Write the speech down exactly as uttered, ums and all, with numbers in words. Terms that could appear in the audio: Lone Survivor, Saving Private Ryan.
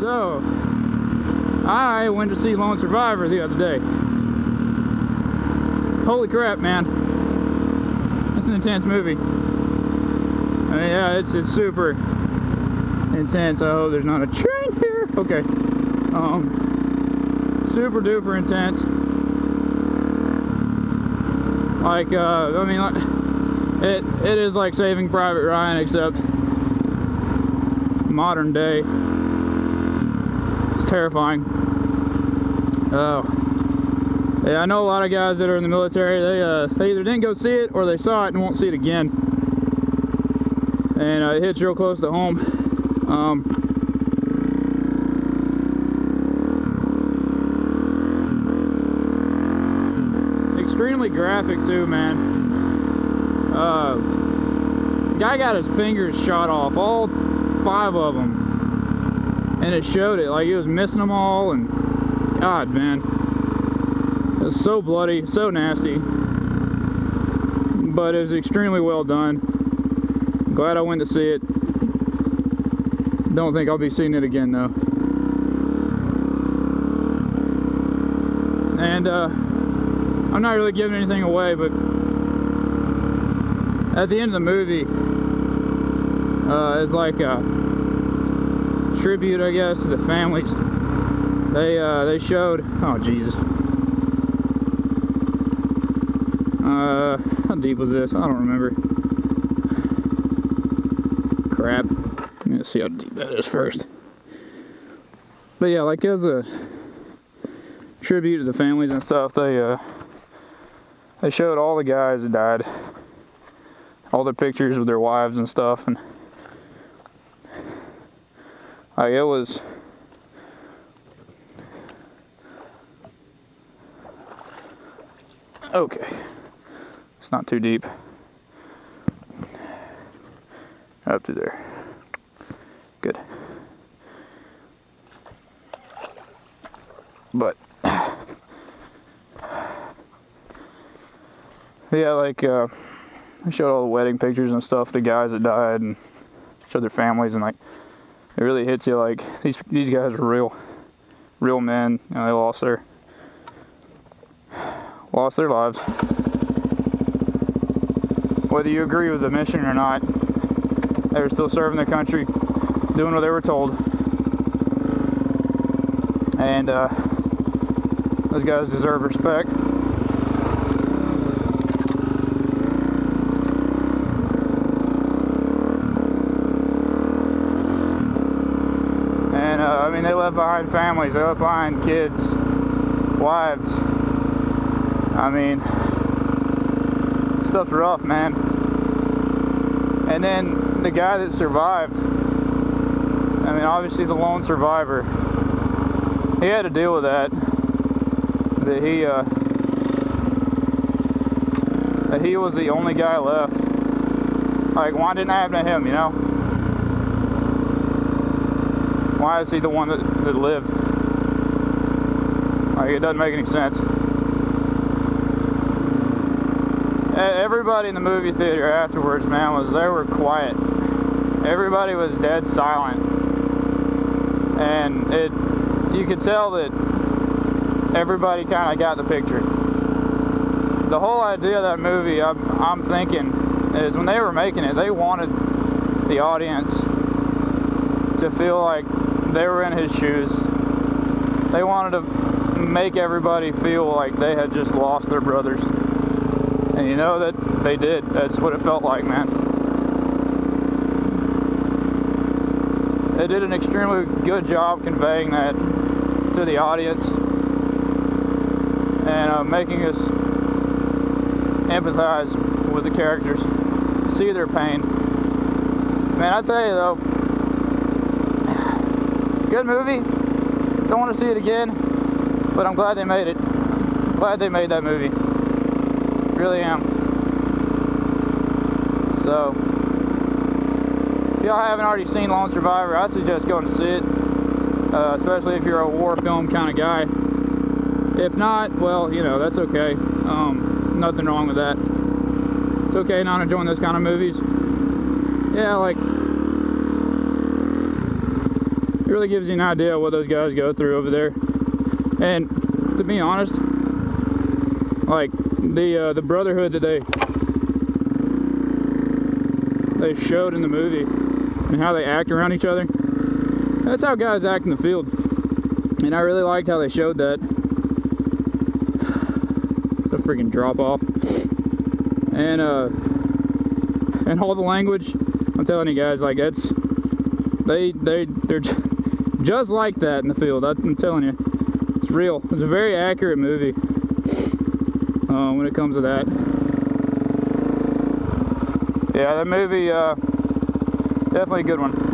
So I went to see Lone Survivor the other day. Holy crap, man, it's an intense movie. I mean, yeah, it's, it's super intense. I hope there's not a train here. Okay. Um super duper intense. Like, uh I mean, like, It, it is like Saving Private Ryan, except modern day. It's terrifying. Oh. Yeah, I know a lot of guys that are in the military, they, uh, they either didn't go see it, or they saw it and won't see it again. And uh, it hits real close to home. Um, extremely graphic too, man. Uh, guy got his fingers shot off, all five of them, and it showed it, like he was missing them all. And God, man, it was so bloody, so nasty, but it was extremely well done. Glad I went to see it. Don't think I'll be seeing it again though. And uh, I'm not really giving anything away, but at the end of the movie uh, is like a tribute, I guess, to the families. They uh, they showed, oh Jesus, uh, how deep was this? I don't remember. Crap. Let's see how deep that is first. But yeah, like it was a tribute to the families and stuff. They uh, they showed all the guys that died, all the pictures with their wives and stuff, and like it was okay. It's not too deep. Up to there. Good. But yeah, like uh I showed all the wedding pictures and stuff, the guys that died, and showed their families, and like it really hits you, like these these guys are real, real men, and they lost their lost their lives. Whether you agree with the mission or not, they were still serving their country, doing what they were told, and uh, those guys deserve respect. They left behind families, they left behind kids, wives. I mean, stuff's rough, man. And then the guy that survived, I mean, obviously the lone survivor, he had to deal with that. That he, uh, that he was the only guy left. Like, why didn't that happen to him, you know? Why is he the one that, that lived? Like, it doesn't make any sense. Everybody in the movie theater afterwards, man, was, they were quiet. Everybody was dead silent. And it, you could tell that everybody kind of got the picture. The whole idea of that movie, I'm, I'm thinking, is when they were making it, they wanted the audience to feel like they were in his shoes. They wanted to make everybody feel like they had just lost their brothers, and you know that they did. That's what it felt like, man. They did an extremely good job conveying that to the audience, and uh, making us empathize with the characters, see their pain. Man, I tell you though, good movie. Don't want to see it again, but I'm glad they made it. I'm glad they made that movie. Really am. So, if y'all haven't already seen Lone Survivor, I suggest going to see it, uh, especially if you're a war film kind of guy. If not, well, you know, that's okay. Um, nothing wrong with that. It's okay not enjoying those kind of movies. Yeah, like, It really gives you an idea of what those guys go through over there. And to be honest, like the uh, the brotherhood that they they showed in the movie and how they act around each other, that's how guys act in the field. And I really liked how they showed that. The freaking drop off. And uh and all the language, I'm telling you guys, like that's they they they're just like that in the field. I'm telling you, it's real. It's a very accurate movie uh, when it comes to that. Yeah, that movie, uh, definitely a good one.